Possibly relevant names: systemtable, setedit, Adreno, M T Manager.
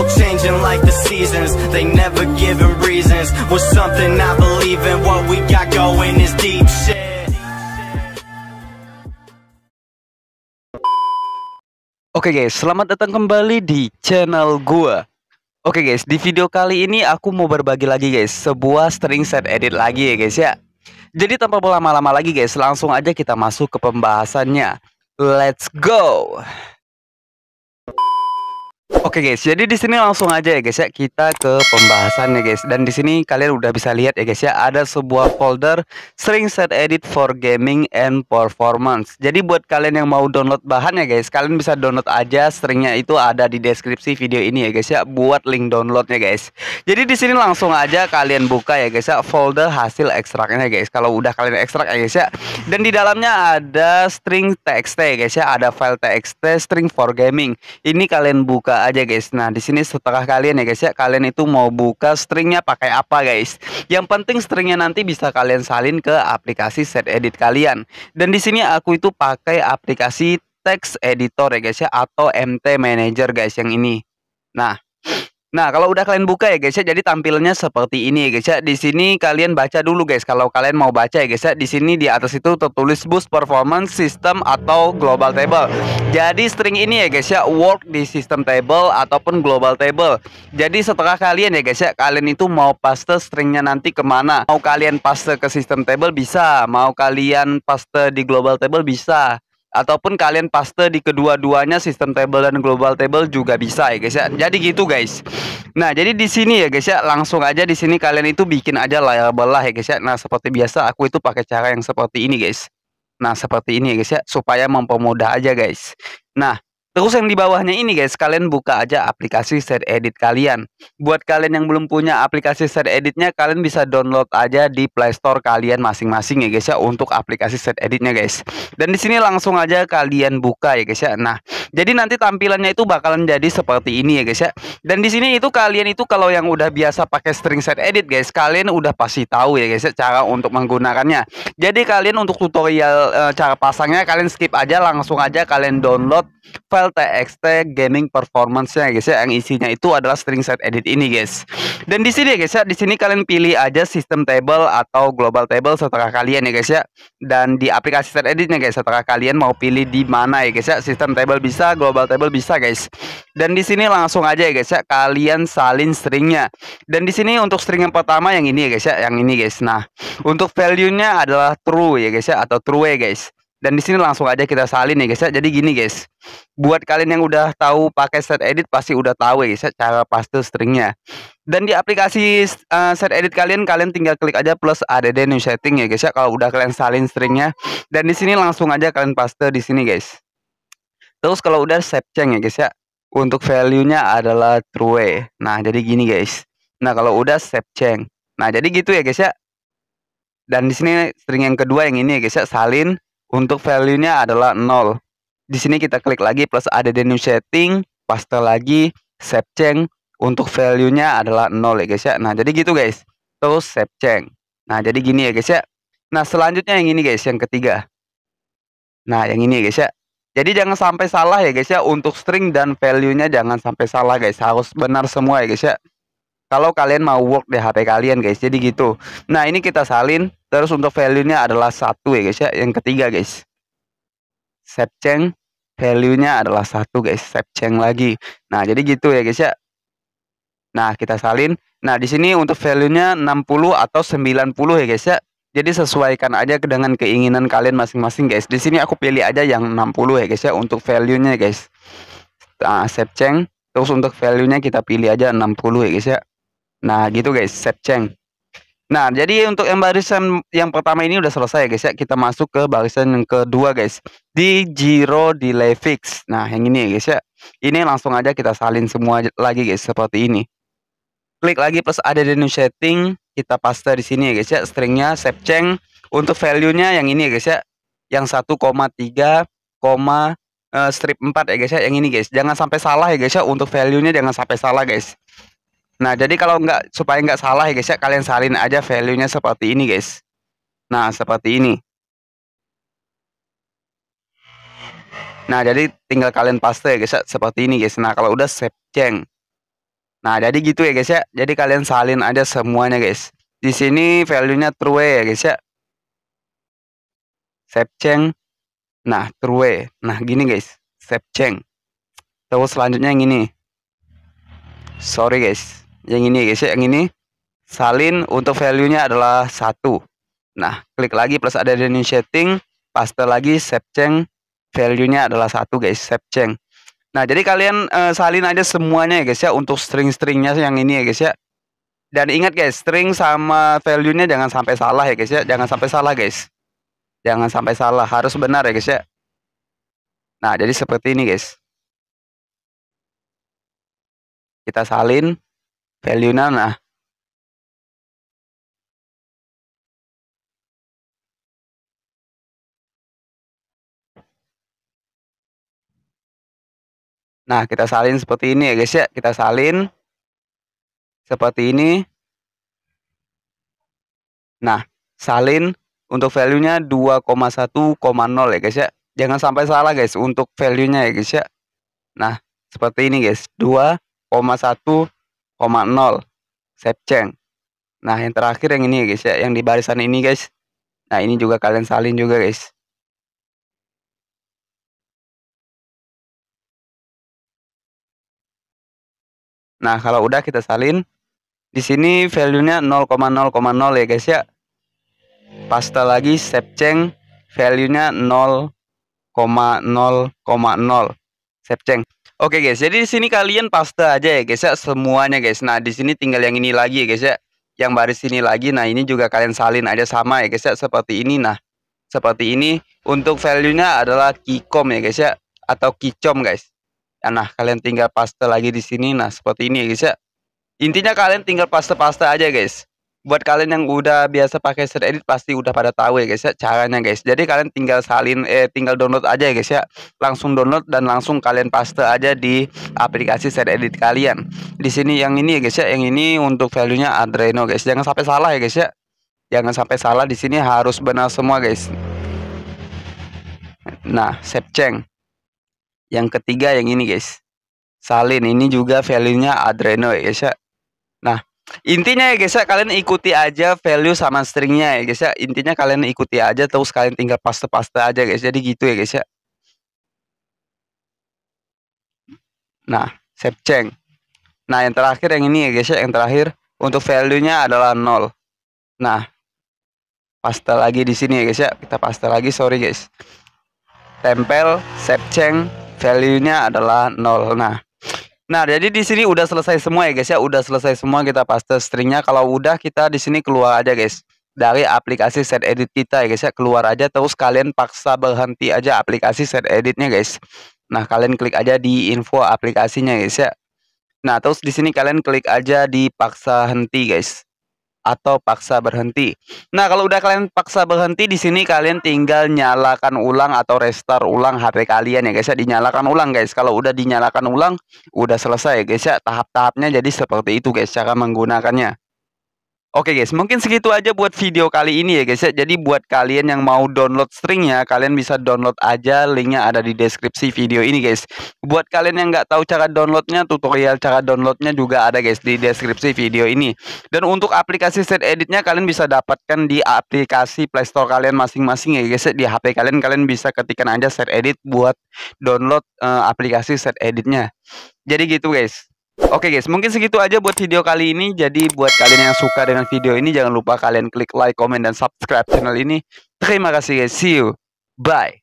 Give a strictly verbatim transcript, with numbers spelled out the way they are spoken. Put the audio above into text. people changing like the seasons. They never giving reasons. With something I believe in, what we got going is deep shit. Oke guys, selamat datang kembali di channel gua. Oke guys, di video kali ini aku mau berbagi lagi guys, sebuah string set edit lagi ya guys ya. Jadi tanpa berlama-lama lagi guys, langsung aja kita masuk ke pembahasannya. Let's go. Oke guys, jadi di sini langsung aja ya guys ya, kita ke pembahasannya guys. Dan di sini kalian udah bisa lihat ya guys ya, ada sebuah folder string set edit for gaming and performance. Jadi buat kalian yang mau download bahannya guys, kalian bisa download aja stringnya, itu ada di deskripsi video ini ya guys ya, buat link downloadnya guys. Jadi di sini langsung aja kalian buka ya guys ya folder hasil ekstraknya guys. Kalau udah kalian ekstrak ya guys ya, dan di dalamnya ada string txt ya guys ya, ada file txt string for gaming. Ini kalian buka aja guys. Nah di sini setelah kalian ya guys ya, kalian itu mau buka stringnya pakai apa guys, yang penting stringnya nanti bisa kalian salin ke aplikasi set edit kalian. Dan di sini aku itu pakai aplikasi text editor ya guys ya, atau M T Manager guys yang ini. Nah Nah, kalau udah kalian buka ya guys ya, jadi tampilannya seperti ini ya guys ya. Di sini kalian baca dulu guys. Kalau kalian mau baca ya guys ya, di sini di atas itu tertulis boost performance system atau global table. Jadi string ini ya guys ya work di system table ataupun global table. Jadi setelah kalian ya guys ya, kalian itu mau paste stringnya nanti kemana? Mau kalian paste ke system table bisa, mau kalian paste di global table bisa, ataupun kalian paste di kedua-duanya sistem table dan global table juga bisa ya guys ya. Jadi gitu guys. Nah, jadi di sini ya guys ya, langsung aja di sini kalian itu bikin aja label lah ya guys ya. Nah, seperti biasa aku itu pakai cara yang seperti ini guys. Nah, seperti ini ya guys ya, supaya mempermudah aja guys. Nah, terus yang di bawahnya ini guys, kalian buka aja aplikasi set edit kalian. Buat kalian yang belum punya aplikasi set editnya, kalian bisa download aja di Play Store kalian masing-masing ya guys ya, untuk aplikasi set editnya guys. Dan di sini langsung aja kalian buka ya guys ya. Nah, jadi nanti tampilannya itu bakalan jadi seperti ini ya guys ya. Dan di sini itu kalian itu kalau yang udah biasa pakai string set edit guys, kalian udah pasti tahu ya guys ya cara untuk menggunakannya. Jadi kalian untuk tutorial e, cara pasangnya kalian skip aja, langsung aja kalian download file txt gaming performance-nya guys ya, yang isinya itu adalah string set edit ini guys. Dan di sini ya guys ya, di sini kalian pilih aja system table atau global table setelah kalian ya guys ya. Dan di aplikasi set editnya guys, setelah kalian mau pilih di mana ya guys ya, system table bisa, global table bisa guys. Dan di sini langsung aja ya guys ya, kalian salin stringnya. Dan di sini untuk string yang pertama yang ini ya guys ya, yang ini guys. Nah, untuk value-nya adalah true ya guys ya, atau true ya guys. Dan di sini langsung aja kita salin ya guys ya. Jadi gini guys, buat kalian yang udah tahu pakai set edit pasti udah tahu ya guys ya cara paste stringnya. Dan di aplikasi uh, set edit kalian, kalian tinggal klik aja plus add new setting ya guys ya, kalau udah kalian salin stringnya. Dan di sini langsung aja kalian paste di sini guys. Terus kalau udah save change ya guys ya, untuk value-nya adalah true. Nah jadi gini guys. Nah kalau udah save change, nah jadi gitu ya guys ya. Dan di sini string yang kedua yang ini ya guys ya, salin. Untuk value-nya adalah nol. Di sini kita klik lagi plus add new setting, paste lagi, save change. Untuk value-nya adalah nol ya guys ya. Nah, jadi gitu guys. Terus save change. Nah, jadi gini ya guys ya. Nah, selanjutnya yang ini guys, yang ketiga. Nah, yang ini ya guys ya. Jadi jangan sampai salah ya guys ya, untuk string dan value-nya jangan sampai salah guys. Harus benar semua ya guys ya. Kalau kalian mau work di H P kalian guys, jadi gitu. Nah, ini kita salin. Terus untuk value-nya adalah satu ya guys ya, yang ketiga guys. Save change, value-nya adalah satu guys, save change lagi. Nah, jadi gitu ya guys ya. Nah, kita salin. Nah, di sini untuk value-nya enam puluh atau sembilan puluh ya guys ya. Jadi sesuaikan aja dengan keinginan kalian masing-masing guys. Di sini aku pilih aja yang enam puluh ya guys ya untuk value-nya guys. Nah, save change. Terus untuk value-nya kita pilih aja enam puluh ya guys ya. Nah, gitu guys, save change. Nah, jadi untuk yang barisan yang pertama ini udah selesai ya guys ya. Kita masuk ke barisan yang kedua guys, di zero delay fix. Nah, yang ini ya guys ya. Ini langsung aja kita salin semua lagi guys, seperti ini. Klik lagi plus ada di new setting, kita paste di sini ya guys ya stringnya, save change. Untuk value-nya yang ini ya guys ya, yang satu koma tiga, uh, strip empat ya guys ya, yang ini guys. Jangan sampai salah ya guys ya, untuk value-nya jangan sampai salah guys. Nah, jadi kalau nggak, supaya nggak salah ya guys ya, kalian salin aja value-nya seperti ini guys. Nah, seperti ini. Nah, jadi tinggal kalian paste ya guys ya, seperti ini guys. Nah, kalau udah save change. Nah, jadi gitu ya guys ya. Jadi kalian salin aja semuanya guys. Di sini value-nya true ya guys ya. Save change. Nah, true. Nah, gini guys. Save change. Terus selanjutnya yang ini. Sorry guys. Yang ini guys ya, yang ini. Salin untuk value-nya adalah satu. Nah, klik lagi plus ada di new setting, paste lagi save change. Value-nya adalah satu guys, save change. Nah, jadi kalian e, salin aja semuanya ya guys ya, untuk string-stringnya yang ini ya guys ya. Dan ingat guys, string sama value-nya jangan sampai salah ya guys ya. Jangan sampai salah guys. Jangan sampai salah, harus benar ya guys ya. Nah, jadi seperti ini guys. Kita salin value-nya, nah. Nah, kita salin seperti ini ya guys ya. Kita salin seperti ini. Nah, salin untuk value-nya dua koma satu koma nol ya guys ya. Jangan sampai salah guys untuk value-nya ya guys ya. Nah, seperti ini guys. dua koma satu koma nol. Save change. Nah, yang terakhir yang ini ya guys ya. Yang di barisan ini guys. Nah, ini juga kalian salin juga guys. Nah, kalau udah kita salin. Di sini value-nya nol koma nol koma nol ya guys ya. Paste lagi save change, value-nya nol koma nol koma nol. Save change. Oke guys, jadi di sini kalian paste aja ya guys ya semuanya guys. Nah, di sini tinggal yang ini lagi ya guys ya. Yang baris ini lagi. Nah, ini juga kalian salin aja sama ya guys ya, seperti ini. Nah, seperti ini untuk value-nya adalah kikom ya guys ya, atau kicom guys. Nah, kalian tinggal paste lagi di sini. Nah, seperti ini ya guys ya. Intinya kalian tinggal paste-paste aja guys. Buat kalian yang udah biasa pakai setedit pasti udah pada tahu ya guys ya caranya guys. Jadi kalian tinggal salin, eh tinggal download aja ya guys ya. Langsung download dan langsung kalian paste aja di aplikasi setedit kalian. Di sini yang ini ya guys ya, yang ini untuk value-nya Adreno guys. Jangan sampai salah ya guys ya. Jangan sampai salah, di sini harus benar semua guys. Nah, save change. Yang ketiga yang ini guys. Salin, ini juga value-nya Adreno ya guys ya. Nah, intinya ya guys ya, kalian ikuti aja value sama stringnya ya guys ya. Intinya kalian ikuti aja, terus kalian tinggal paste-paste aja guys. Jadi gitu ya guys ya. Nah, save change. Nah, yang terakhir yang ini ya guys ya. Yang terakhir untuk value-nya adalah nol. Nah, paste lagi di sini ya guys ya. Kita paste lagi, sorry guys. Tempel, save change. Value-nya adalah nol. Nah, nah jadi di sini udah selesai semua ya guys ya, udah selesai semua kita paste stringnya. Kalau udah kita di sini keluar aja guys dari aplikasi setedit kita ya guys ya, keluar aja terus kalian paksa berhenti aja aplikasi seteditnya guys. Nah, kalian klik aja di info aplikasinya guys ya. Nah, terus di sini kalian klik aja di paksa henti guys, atau paksa berhenti. Nah, kalau udah kalian paksa berhenti di sini kalian tinggal nyalakan ulang atau restart ulang H P kalian ya guys ya, dinyalakan ulang guys. Kalau udah dinyalakan ulang udah selesai ya guys ya, tahap-tahapnya jadi seperti itu guys cara menggunakannya. Oke guys, mungkin segitu aja buat video kali ini ya guys ya. Jadi buat kalian yang mau download stringnya, kalian bisa download aja, linknya ada di deskripsi video ini guys. Buat kalian yang nggak tahu cara downloadnya, tutorial cara downloadnya juga ada guys di deskripsi video ini. Dan untuk aplikasi seteditnya kalian bisa dapatkan di aplikasi Playstore kalian masing-masing ya guys ya. Di H P kalian kalian bisa ketikan aja setedit buat download uh, aplikasi seteditnya. Jadi gitu guys. Oke guys, mungkin segitu aja buat video kali ini. Jadi buat kalian yang suka dengan video ini, jangan lupa kalian klik like, comment, dan subscribe channel ini. Terima kasih guys, see you, bye.